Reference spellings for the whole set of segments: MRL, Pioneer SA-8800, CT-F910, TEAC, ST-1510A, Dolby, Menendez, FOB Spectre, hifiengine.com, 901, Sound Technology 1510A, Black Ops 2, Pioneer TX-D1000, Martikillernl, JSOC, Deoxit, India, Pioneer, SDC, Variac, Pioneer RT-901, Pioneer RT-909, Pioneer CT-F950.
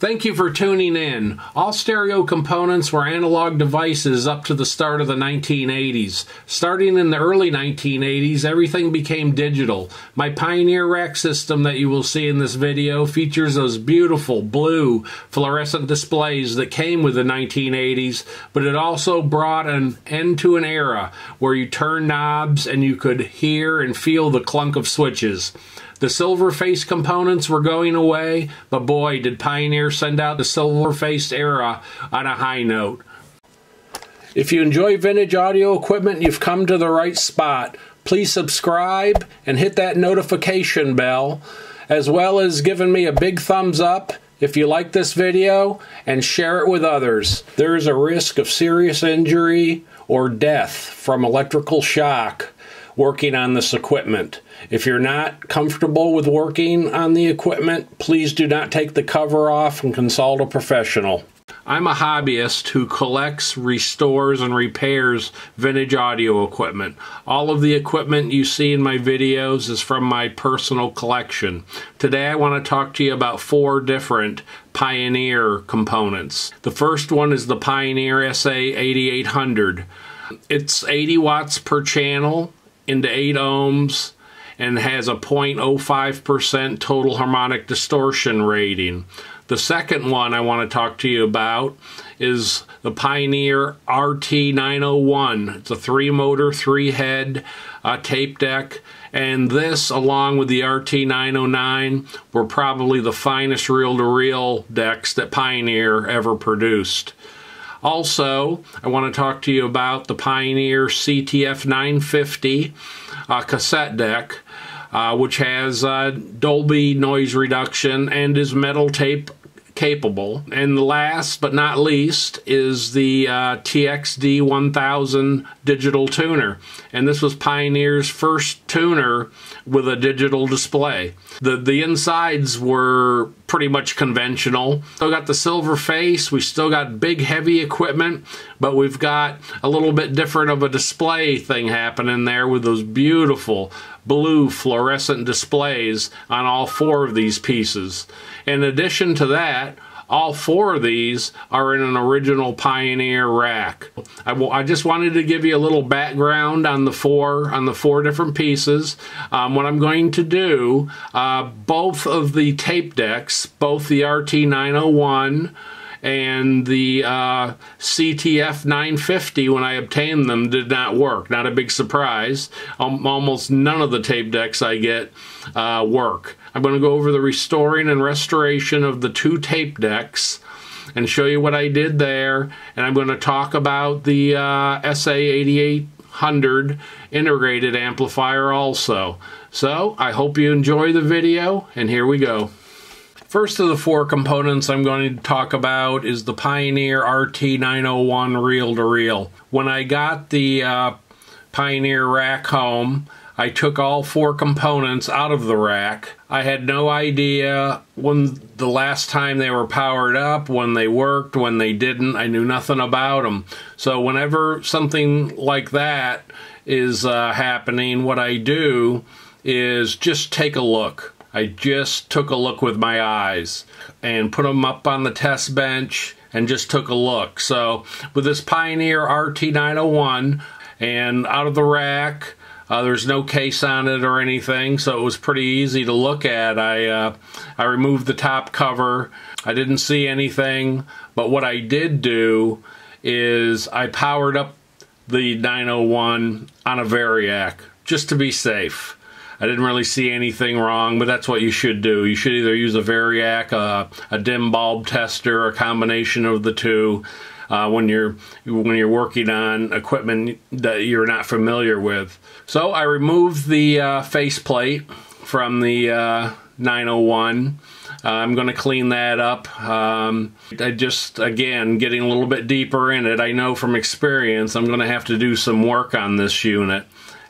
Thank you for tuning in. All stereo components were analog devices up to the start of the 1980s. Starting in the early 1980s, everything became digital. My Pioneer rack system that you will see in this video features those beautiful blue fluorescent displays that came with the 1980s, but it also brought an end to an era where you turn knobs and you could hear and feel the clunk of switches. The silver-faced components were going away, but boy, did Pioneer send out the silver-faced era on a high note. If you enjoy vintage audio equipment, you've come to the right spot. Please subscribe and hit that notification bell, as well as giving me a big thumbs up if you like this video, and share it with others. There is a risk of serious injury or death from electrical shock working on this equipment. If you're not comfortable with working on the equipment, please do not take the cover off and consult a professional. I'm a hobbyist who collects, restores, and repairs vintage audio equipment. All of the equipment you see in my videos is from my personal collection. Today I want to talk to you about four different Pioneer components. The first one is the Pioneer SA-8800. It's 80 watts per channel into 8 ohms and has a 0.05% total harmonic distortion rating. The second one I want to talk to you about is the Pioneer RT-901. It's a 3-motor, 3-head tape deck, and this, along with the RT-909, were probably the finest reel-to-reel decks that Pioneer ever produced. Also, I want to talk to you about the Pioneer CT-F950 cassette deck, which has Dolby noise reduction and is metal tape capable. And last but not least is the TX-D1000 digital tuner. And this was Pioneer's first tuner with a digital display. The insides were pretty much conventional. Still got the silver face, we still got big heavy equipment, but we've got a little bit different of a display thing happening there with those beautiful blue fluorescent displays on all four of these pieces. In addition to that, all four of these are in an original Pioneer rack. I just wanted to give you a little background on the four different pieces. What I'm going to do, both of the tape decks, both the RT-901 and the CT-F950, when I obtained them, did not work. Not a big surprise. Almost none of the tape decks I get work. I'm going to go over the restoring and restoration of the two tape decks and show you what I did there, and I'm going to talk about the SA-8800 integrated amplifier also. So I hope you enjoy the video, and here we go. First of the four components I'm going to talk about is the Pioneer RT-901 reel-to-reel. When I got the Pioneer rack home, I took all four components out of the rack. I had no idea when the last time they were powered up, when they worked, when they didn't. I knew nothing about them. So whenever something like that is happening, what I do is just take a look. I just took a look with my eyes and put them up on the test bench and just took a look. So with this Pioneer RT-901 and out of the rack, there's no case on it or anything, so it was pretty easy to look at. I removed the top cover. I didn't see anything, but what I did do is I powered up the 901 on a Variac just to be safe. I didn't really see anything wrong, but that's what you should do. You should either use a Variac, a dim bulb tester, or a combination of the two when you're working on equipment that you're not familiar with. So I removed the faceplate from the 901. I'm going to clean that up. I just, again, getting a little bit deeper in it. I know from experience I'm going to have to do some work on this unit.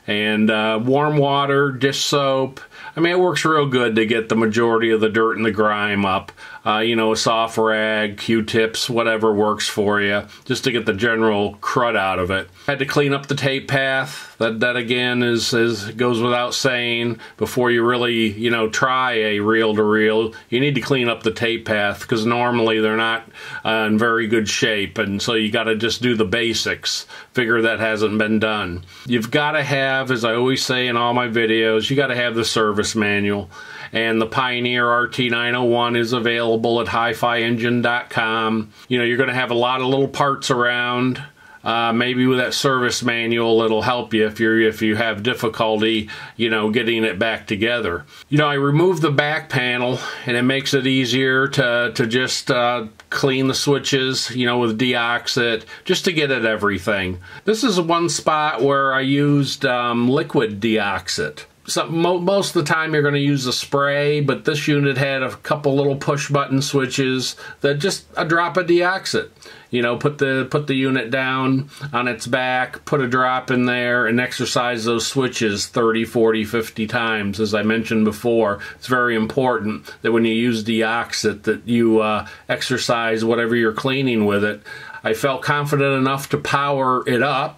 And warm water, dish soap. I mean, it works real good to get the majority of the dirt and the grime up. you know, a soft rag, Q-tips, whatever works for you, just to get the general crud out of it. I had to clean up the tape path. That again is goes without saying. Before you really, you know, try a reel-to-reel, you need to clean up the tape path, because normally they're not in very good shape, and so you got to just do the basics. Figure that hasn't been done. You've got to have, as I always say in all my videos, you got to have the service manual. And the Pioneer RT-901 is available at hifiengine.com. You know, you're going to have a lot of little parts around. Maybe with that service manual, it'll help you if you have difficulty, you know, getting it back together. You know, I removed the back panel, and it makes it easier to just clean the switches, you know, with Deoxit, just to get at everything. This is one spot where I used liquid Deoxit. So most of the time you're going to use a spray, but this unit had a couple little push button switches that just a drop of Deoxit. You know, put the unit down on its back, put a drop in there, and exercise those switches 30, 40, 50 times. As I mentioned before, it's very important that when you use Deoxit that you exercise whatever you're cleaning with it. I felt confident enough to power it up.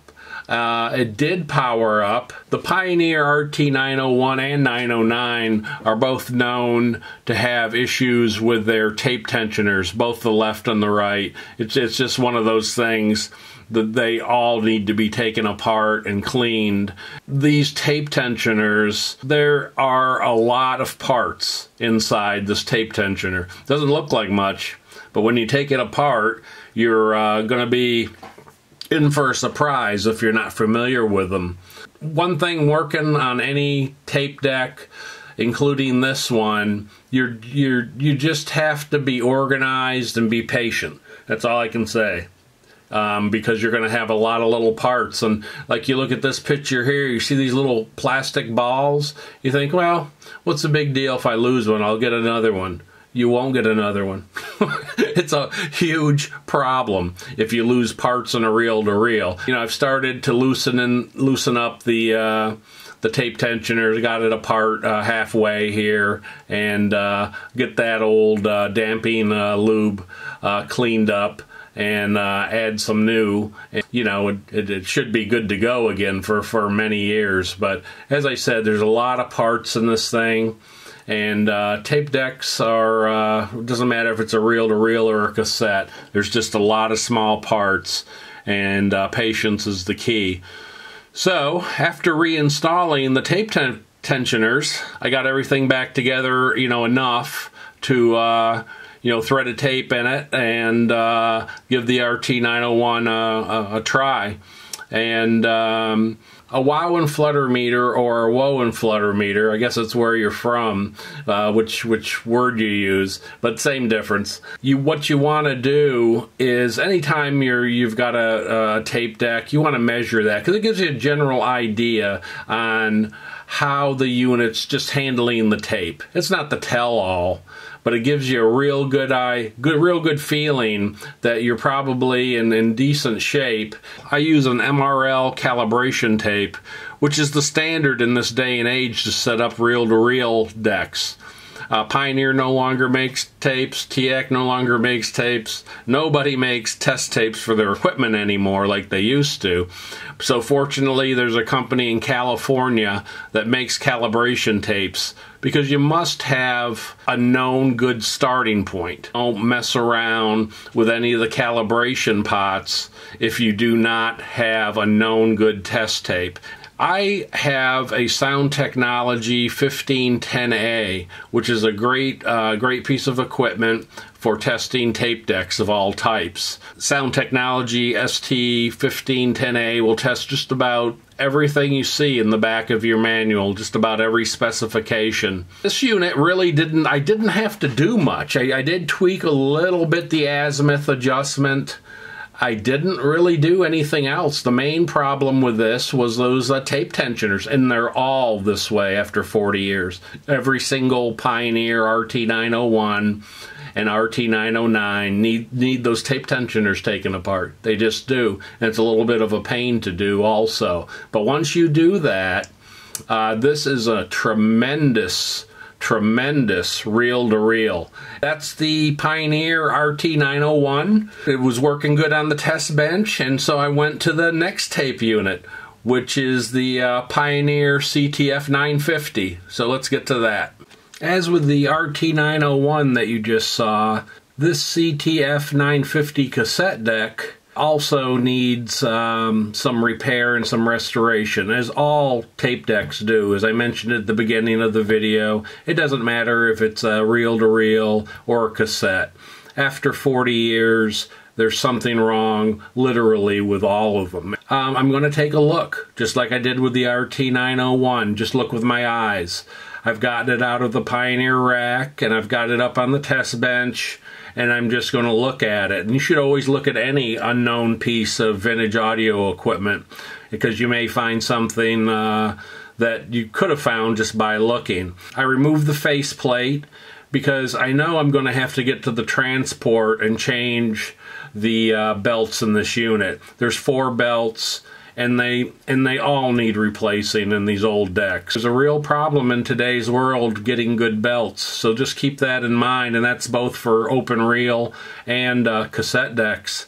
It did power up. The Pioneer RT-901 and 909 are both known to have issues with their tape tensioners, both the left and the right. It's just one of those things that they all need to be taken apart and cleaned. These tape tensioners, there are a lot of parts inside this tape tensioner. Doesn't look like much, but when you take it apart, you're going to be in for a surprise if you're not familiar with them. One thing working on any tape deck, including this one, you just have to be organized and be patient. That's all I can say, because you're going to have a lot of little parts. And like, you look at this picture here, you see these little plastic balls. You think, well, what's the big deal if I lose one? I'll get another one. You won't get another one. It's a huge problem if you lose parts in a reel-to-reel. You know, I've started to loosen up the tape tensioner, got it apart halfway here, and get that old damping lube cleaned up, and add some new. And, you know, it should be good to go again for many years. But as I said, there's a lot of parts in this thing. And tape decks are, doesn't matter if it's a reel-to-reel or a cassette, there's just a lot of small parts, and patience is the key. So, after reinstalling the tape tensioners, I got everything back together, you know, enough to, you know, thread a tape in it and give the RT-901 a try. And a wow and flutter meter, or a woe and flutter meter, I guess that's where you're from, which word you use, but same difference. What you want to do is, anytime you've got a tape deck, you want to measure that, because it gives you a general idea on how the unit's just handling the tape. It's not the tell-all, but it gives you a real good real good feeling that you're probably in decent shape. I use an MRL calibration tape, which is the standard in this day and age to set up reel-to-reel decks. Pioneer no longer makes tapes, TEAC no longer makes tapes, nobody makes test tapes for their equipment anymore like they used to. So fortunately, there's a company in California that makes calibration tapes, because you must have a known good starting point. Don't mess around with any of the calibration pots if you do not have a known good test tape. I have a Sound Technology 1510A, which is a great piece of equipment for testing tape decks of all types. Sound Technology ST-1510A will test just about everything you see in the back of your manual, just about every specification. This unit really I didn't have to do much. I did tweak a little bit the azimuth adjustment. I didn't really do anything else. The main problem with this was those tape tensioners, and they're all this way after 40 years. Every single Pioneer RT-901 and RT-909 need those tape tensioners taken apart. They just do, and it's a little bit of a pain to do also. But once you do that, this is a tremendous Tremendous reel-to-reel. That's the Pioneer RT-901. It was working good on the test bench, and so I went to the next tape unit, which is the Pioneer CT-F950. So let's get to that. As with the RT-901 that you just saw, this CT-F950 cassette deck also needs some repair and some restoration, as all tape decks do. As I mentioned at the beginning of the video, it doesn't matter if it's a reel-to-reel or a cassette. After 40 years, there's something wrong, literally, with all of them. I'm going to take a look, just like I did with the RT-901, just look with my eyes. I've gotten it out of the Pioneer rack, and I've got it up on the test bench, and I'm just going to look at it. And you should always look at any unknown piece of vintage audio equipment, because you may find something that you could have found just by looking. I removed the faceplate because I know I'm going to have to get to the transport and change the belts in this unit. There's 4 belts, and they all need replacing in these old decks. There's a real problem in today's world getting good belts, so just keep that in mind, and that's both for open reel and cassette decks.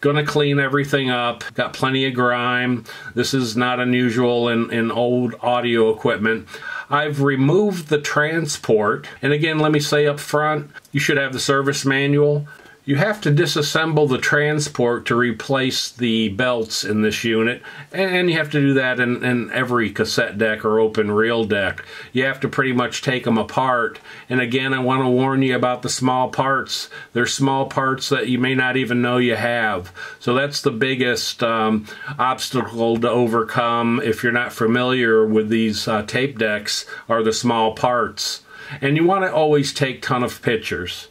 Gonna clean everything up, got plenty of grime. This is not unusual in old audio equipment. I've removed the transport, and again, let me say up front, you should have the service manual. You have to disassemble the transport to replace the belts in this unit, and you have to do that in every cassette deck or open reel deck. You have to pretty much take them apart, and again, I want to warn you about the small parts. There's small parts that you may not even know you have, so that's the biggest obstacle to overcome if you're not familiar with these tape decks, are the small parts. And you want to always take a ton of pictures.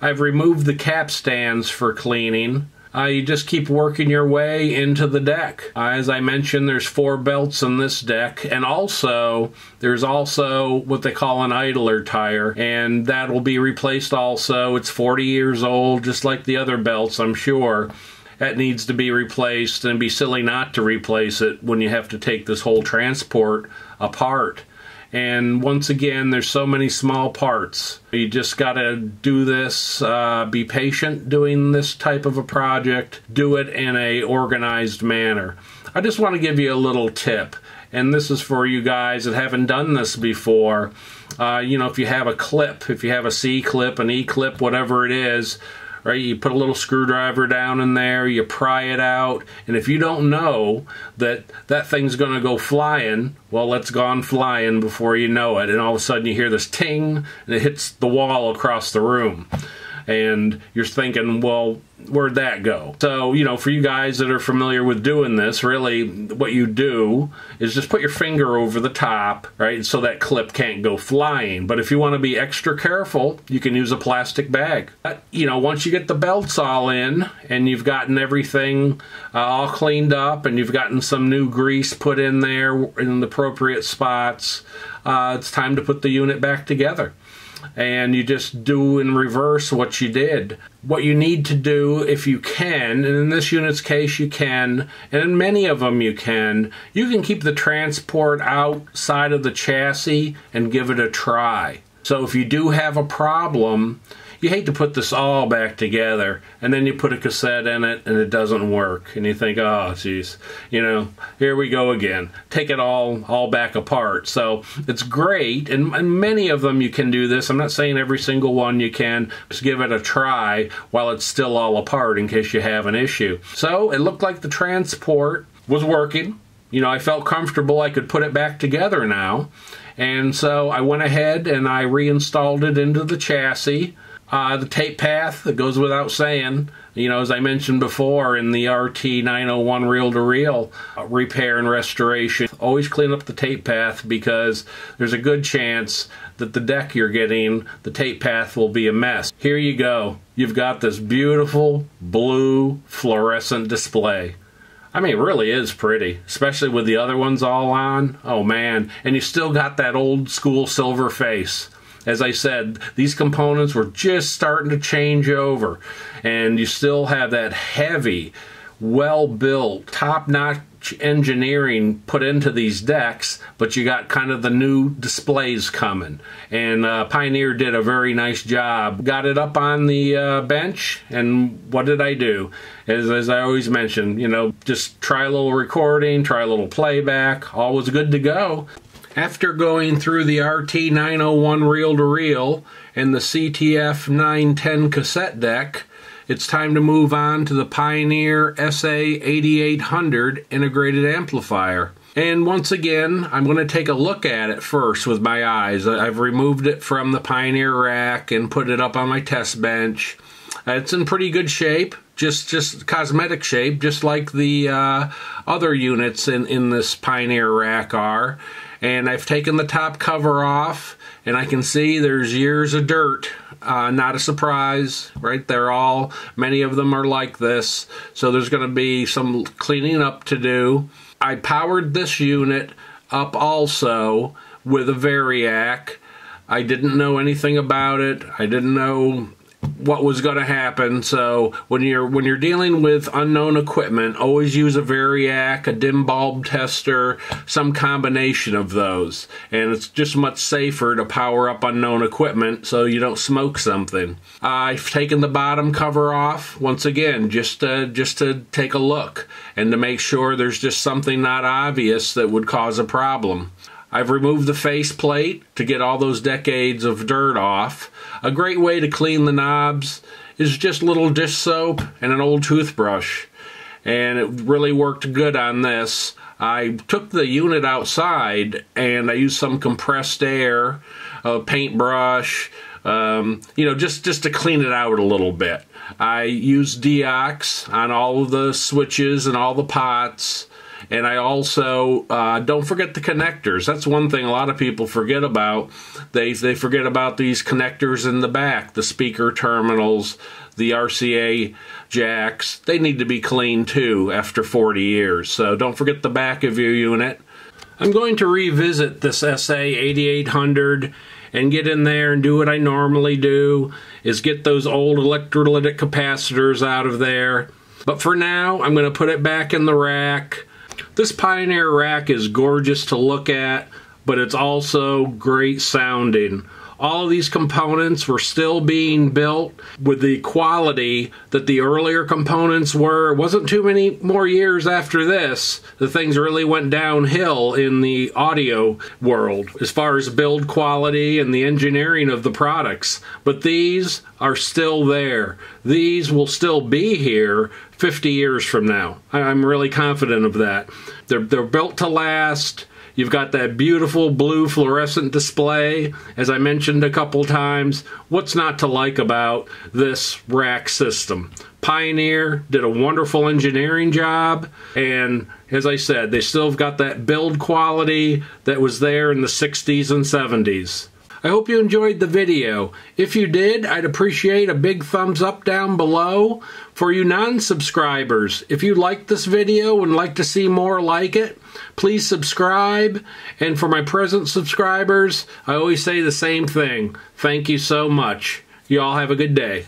I've removed the cap stands for cleaning. You just keep working your way into the deck. As I mentioned, there's 4 belts in this deck, and also there's what they call an idler tire, and that will be replaced also. It's 40 years old, just like the other belts, I'm sure. That needs to be replaced, and it'd be silly not to replace it when you have to take this whole transport apart. And once again, there's so many small parts. You just gotta do this, be patient doing this type of a project. Do it in an organized manner. I just want to give you a little tip, and this is for you guys that haven't done this before. You know, if you have a clip, if you have a C-clip, an E-clip, whatever it is, right, you put a little screwdriver down in there, you pry it out, and if you don't know that that thing's going to go flying, well, it's gone flying before you know it, and all of a sudden you hear this ting, and it hits the wall across the room. And you're thinking, well, where'd that go? So, you know, for you guys that are familiar with doing this, really what you do is just put your finger over the top, right, so that clip can't go flying. But if you want to be extra careful, you can use a plastic bag. But, you know, once you get the belts all in and you've gotten everything all cleaned up and you've gotten some new grease put in there in the appropriate spots, it's time to put the unit back together. And you just do in reverse what you did. What you need to do, if you can, and in this unit's case you can, and in many of them you can keep the transport outside of the chassis and give it a try. So if you do have a problem, you hate to put this all back together, and then you put a cassette in it and it doesn't work, and you think, oh geez, you know, here we go again. Take it all back apart. So it's great, and many of them you can do this. I'm not saying every single one you can. Just give it a try while it's still all apart in case you have an issue. So it looked like the transport was working. You know, I felt comfortable I could put it back together now, and so I went ahead and I reinstalled it into the chassis. The tape path, it goes without saying, you know, as I mentioned before in the RT-901 reel-to-reel repair and restoration, always clean up the tape path, because there's a good chance that the deck you're getting, the tape path will be a mess. Here you go. You've got this beautiful blue fluorescent display. I mean, it really is pretty, especially with the other ones all on. Oh man, and you still got that old school silver face. As I said, these components were just starting to change over, and you still have that heavy well-built, top-notch engineering put into these decks, but you got kind of the new displays coming. And Pioneer did a very nice job. Got it up on the bench, and what did I do? As I always mention, you know, just try a little recording, try a little playback, always good to go. After going through the RT-901 reel-to-reel and the CT-F910 cassette deck, it's time to move on to the Pioneer SA-8800 integrated amplifier. And once again, I'm going to take a look at it first with my eyes. I've removed it from the Pioneer rack and put it up on my test bench. It's in pretty good shape, just cosmetic shape, just like the other units in this Pioneer rack are. And I've taken the top cover off, and I can see there's years of dirt. Not a surprise, right? They're all, many of them are like this, so there's going to be some cleaning up to do. I powered this unit up also with a Variac. I didn't know anything about it. I didn't know what was going to happen. So when you're dealing with unknown equipment, always use a Variac, a dim bulb tester, some combination of those, and it's just much safer to power up unknown equipment so you don't smoke something. I've taken the bottom cover off once again just to take a look and to make sure there's just something not obvious that would cause a problem. I've removed the face plate to get all those decades of dirt off. A great way to clean the knobs is just little dish soap and an old toothbrush. And it really worked good on this. I took the unit outside and I used some compressed air, a paintbrush, you know, just to clean it out a little bit. I used Deoxit on all of the switches and all the pots. And I also, don't forget the connectors. That's one thing a lot of people forget about. They forget about these connectors in the back, the speaker terminals, the RCA jacks. They need to be cleaned too after 40 years. So don't forget the back of your unit. I'm going to revisit this SA-8800 and get in there and do what I normally do, is get those old electrolytic capacitors out of there. But for now, I'm going to put it back in the rack. This Pioneer rack is gorgeous to look at, but it's also great sounding. All of these components were still being built with the quality that the earlier components were. It wasn't too many more years after this that things really went downhill in the audio world as far as build quality and the engineering of the products. But these are still there. These will still be here 50 years from now. I'm really confident of that. They're built to last. You've got that beautiful blue fluorescent display, as I mentioned a couple times. What's not to like about this rack system? Pioneer did a wonderful engineering job, and as I said, they still have got that build quality that was there in the 60s and 70s. I hope you enjoyed the video. If you did, I'd appreciate a big thumbs up down below. For you non-subscribers, if you liked this video and like to see more like it, please subscribe. And for my present subscribers, I always say the same thing. Thank you so much. You all have a good day.